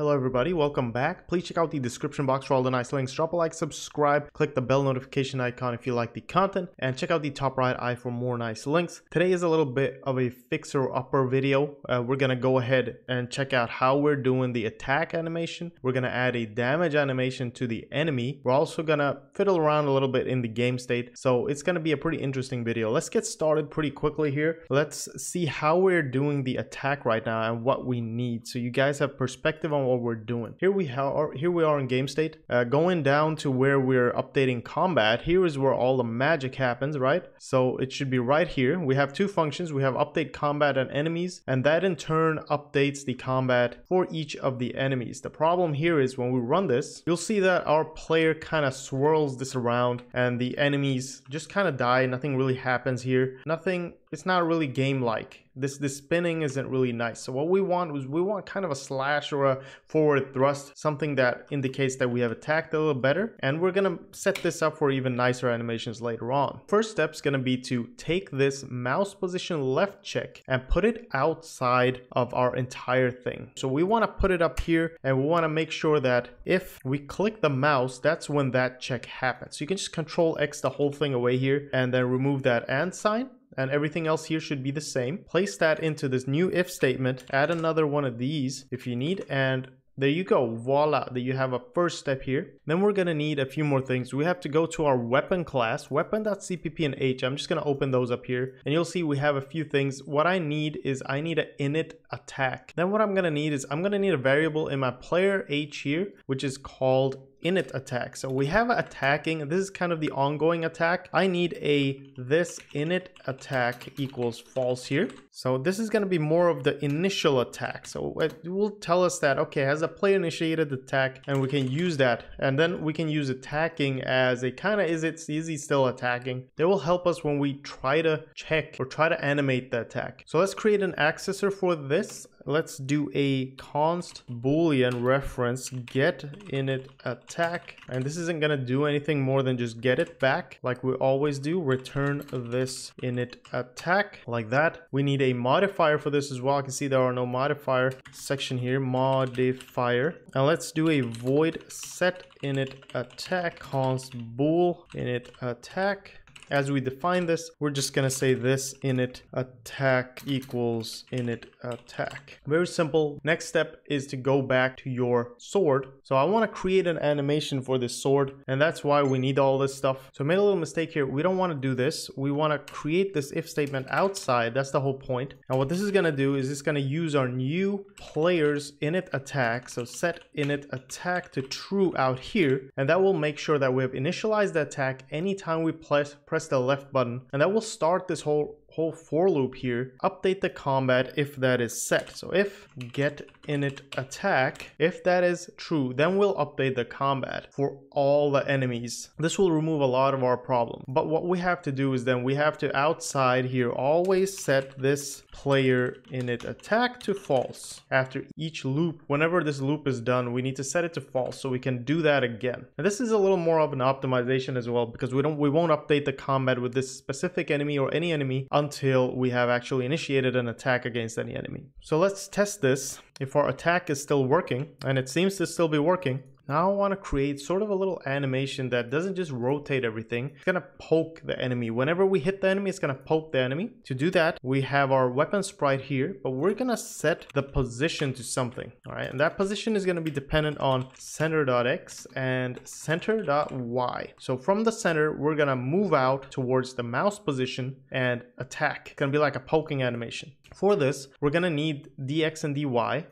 Hello everybody, welcome back. Please check out the description box for all the nice links. Drop a like, subscribe, click the bell notification icon if you like the content, and check out the top right eye for more nice links. Today is a little bit of a fixer-upper video. We're gonna go ahead and check out how we're doing the attack animation. We're gonna add a damage animation to the enemy. We're also gonna fiddle around a little bit in the game state, so it's gonna be a pretty interesting video. Let's get started pretty quickly here. Let's see how we're doing the attack right now and what we need, so you guys have perspective on what we're doing. Here we are in game state. Going down to where we're updating combat, here is where all the magic happens, right? So it should be right here. We have two functions. We have update combat and enemies, and that in turn updates the combat for each of the enemies. The problem here is when we run this, you'll see that our player kind of swirls this around and the enemies just kind of die. Nothing really happens here. Nothing. It's not really game-like. This spinning isn't really nice. So what we want is we want kind of a slash or a forward thrust, something that indicates that we have attacked a little better. And we're gonna set this up for even nicer animations later on. First step's gonna be to take this mouse position left check and put it outside of our entire thing. So we wanna put it up here, and we wanna make sure that if we click the mouse, that's when that check happens. So you can just Control X the whole thing away here and then remove that and sign. And everything else here should be the same. Place that into this new if statement, add another one of these if you need, and there you go, voila, that you have a first step here. Then we're gonna need a few more things. We have to go to our weapon class, weapon.cpp and h. I'm just gonna open those up here, and you'll see we have a few things. What I need is I need an init attack. Then what I'm gonna need is I'm gonna need a variable in my player h here, which is called init attack. So we have attacking. This is kind of the ongoing attack. I need a this init attack equals false here. So this is going to be more of the initial attack. So it will tell us that, okay, has a player initiated the attack, and we can use that. And then we can use attacking as a kind of, is he still attacking? That will help us when we try to check or try to animate the attack. So let's create an accessor for this. Let's do a const boolean reference get init attack, and this isn't gonna do anything more than just get it back like we always do. Return this init attack like that. We need a modifier for this as well. I can see there are no modifier section here. Modifier. Now let's do a void set init attack const bool init attack. As we define this, we're just gonna say this init attack equals init attack. Very simple. Next step is to go back to your sword. So I wanna create an animation for this sword, and that's why we need all this stuff. So I made a little mistake here. We don't wanna do this. We wanna create this if statement outside. That's the whole point. And what this is gonna do is it's gonna use our new player's init attack. So set init attack to true out here, and that will make sure that we have initialized the attack anytime we press the left button, and that will start this whole for loop here. Update the combat if that is set. So if get init attack, if that is true, then we'll update the combat for all the enemies. This will remove a lot of our problem. But what we have to do is then we have to outside here always set this player init attack to false. After each loop, whenever this loop is done, we need to set it to false, so we can do that again. And this is a little more of an optimization as well, because we won't update the combat with this specific enemy or any enemy until we have actually initiated an attack against any enemy. So let's test this. If our attack is still working, and it seems to still be working, now I want to create sort of a little animation that doesn't just rotate everything. It's going to poke the enemy. Whenever we hit the enemy, it's going to poke the enemy. To do that, we have our weapon sprite here, but we're going to set the position to something. All right, and that position is going to be dependent on center.x and center.y. So from the center, we're going to move out towards the mouse position and attack. It's going to be like a poking animation. For this, we're going to need dx and dy,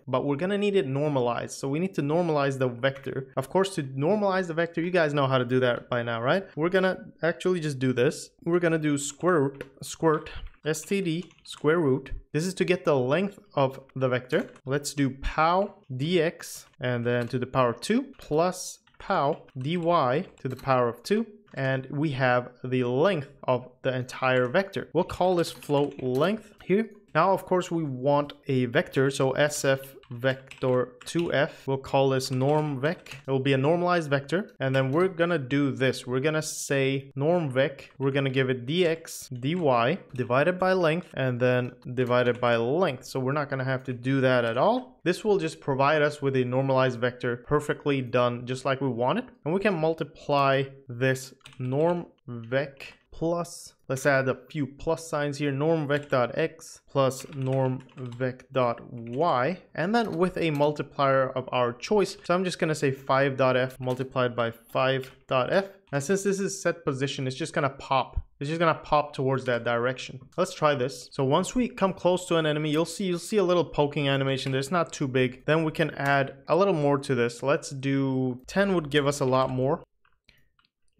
but we're going to need it normalized. So we need to normalize the vector. Of course, to normalize the vector, you guys know how to do that by now, right? We're gonna actually just do this. We're gonna do std square root. This is to get the length of the vector. Let's do pow dx and then to the power of 2 plus pow dy to the power of 2, and we have the length of the entire vector. We'll call this float length here. Now, of course, we want a vector, so sf vector 2f. We'll call this normvec. It will be a normalized vector. And then we're going to do this. We're going to say normvec. We're going to give it dx dy divided by length and then divided by length. So we're not going to have to do that at all. This will just provide us with a normalized vector, perfectly done just like we want it. And we can multiply this normvec plus, let's add a few plus signs here, normvec.x plus normvec.y, and then with a multiplier of our choice. So I'm just going to say 5.f multiplied by 5.f. Now since this is set position, it's just going to pop. It's just going to pop towards that direction. Let's try this. So once we come close to an enemy, you'll see a little poking animation there. It's not too big. Then we can add a little more to this. Let's do 10 would give us a lot more.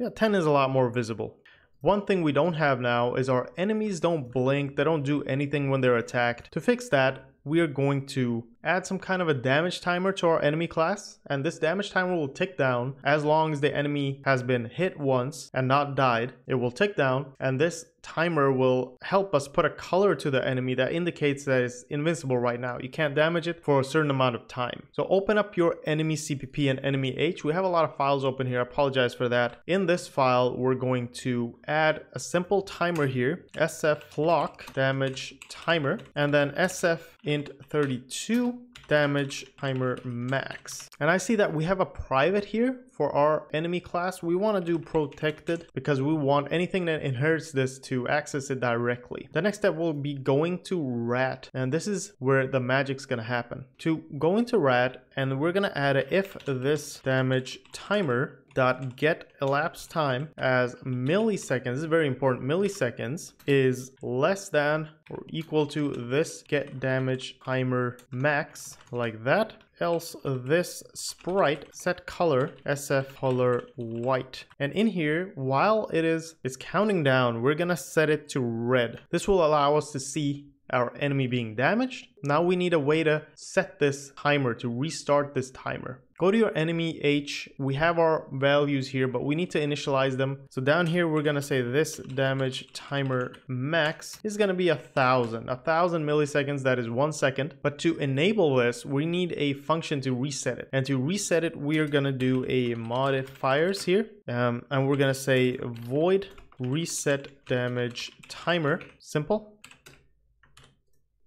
Yeah, 10 is a lot more visible. One thing we don't have now is our enemies don't blink. They don't do anything when they're attacked. To fix that, we are going to add some kind of a damage timer to our enemy class. And this damage timer will tick down as long as the enemy has been hit once and not died. It will tick down, and this timer will help us put a color to the enemy that indicates that it's invincible right now. You can't damage it for a certain amount of time. So open up your enemy CPP and enemy H. We have a lot of files open here. I apologize for that. In this file, we're going to add a simple timer here, SF flock damage timer, and then SF int 32 damage timer max. And I see that we have a private here for our enemy class. We want to do protected because we want anything that inherits this to access it directly. The next step will be going to rat, and this is where the magic's going to happen. To go into rat, and we're going to add a if this damage timer dot get elapsed time as milliseconds. This is very important. Milliseconds is less than or equal to this get damage timer max, like that. Else this sprite set color SF color white, and in here while it's counting down, we're gonna set it to red. This will allow us to see our enemy being damaged. Now we need a way to set this timer, to restart this timer. Go to your enemy H. We have our values here, but we need to initialize them. So down here, we're going to say this damage timer max is going to be 1,000. 1,000 milliseconds, that is 1 second. But to enable this, we need a function to reset it. And to reset it, we are going to do a modifiers here. And we're going to say void reset damage timer. Simple.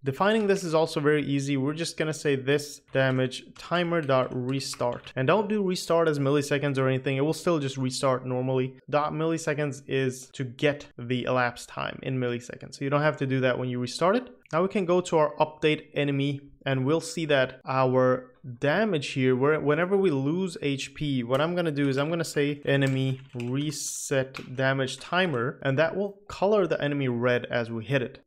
Defining this is also very easy. We're just going to say this damage timer dot restart, and don't do restart as milliseconds or anything. It will still just restart normally. Dot milliseconds is to get the elapsed time in milliseconds. So you don't have to do that when you restart it. Now we can go to our update enemy, and we'll see that our damage here, whenever we lose HP, what I'm going to do is I'm going to say enemy reset damage timer, and that will color the enemy red as we hit it.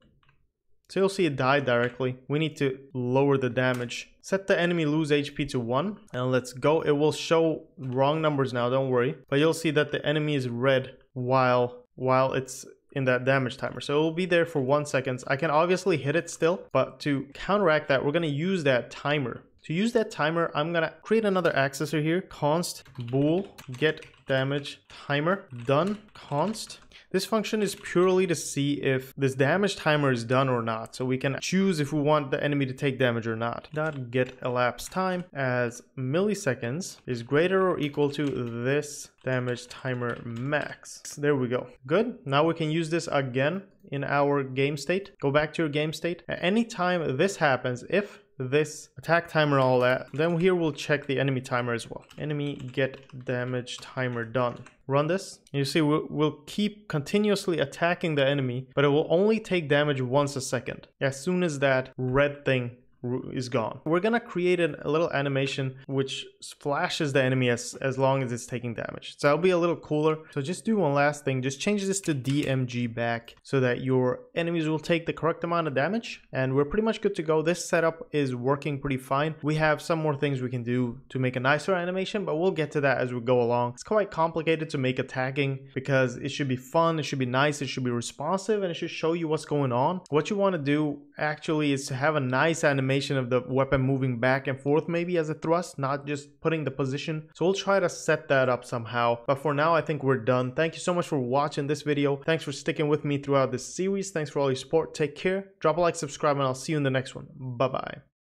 So you'll see it die directly. We need to lower the damage. Set the enemy lose HP to 1, and let's go. It will show wrong numbers now, don't worry. But you'll see that the enemy is red while it's in that damage timer. So it will be there for 1 second. I can obviously hit it still, but to counteract that, we're going to use that timer. To use that timer, I'm going to create another accessor here. Const bool get damage timer done const. This function is purely to see if this damage timer is done or not. So we can choose if we want the enemy to take damage or not. Dot get elapsed time as milliseconds is greater or equal to this damage timer max. There we go. Good. Now we can use this again in our game state. Go back to your game state. At any time this happens, if this attack timer, all that, then here we'll check the enemy timer as well. Enemy get damage timer done. Run this. You see we'll keep continuously attacking the enemy, but it will only take damage once a second as soon as that red thing is gone. We're gonna create a little animation which flashes the enemy as long as it's taking damage. So that'll be a little cooler. So just do one last thing. Just change this to DMG back so that your enemies will take the correct amount of damage, and we're pretty much good to go. This setup is working pretty fine. We have some more things we can do to make a nicer animation, but we'll get to that as we go along. It's quite complicated to make attacking because it should be fun, it should be nice, it should be responsive, and it should show you what's going on. What you want to do actually is to have a nice animation of the weapon moving back and forth, maybe as a thrust, not just putting the position. So we'll try to set that up somehow, but for now I think we're done. Thank you so much for watching this video. Thanks for sticking with me throughout this series. Thanks for all your support. Take care, drop a like, subscribe, and I'll see you in the next one. Bye bye.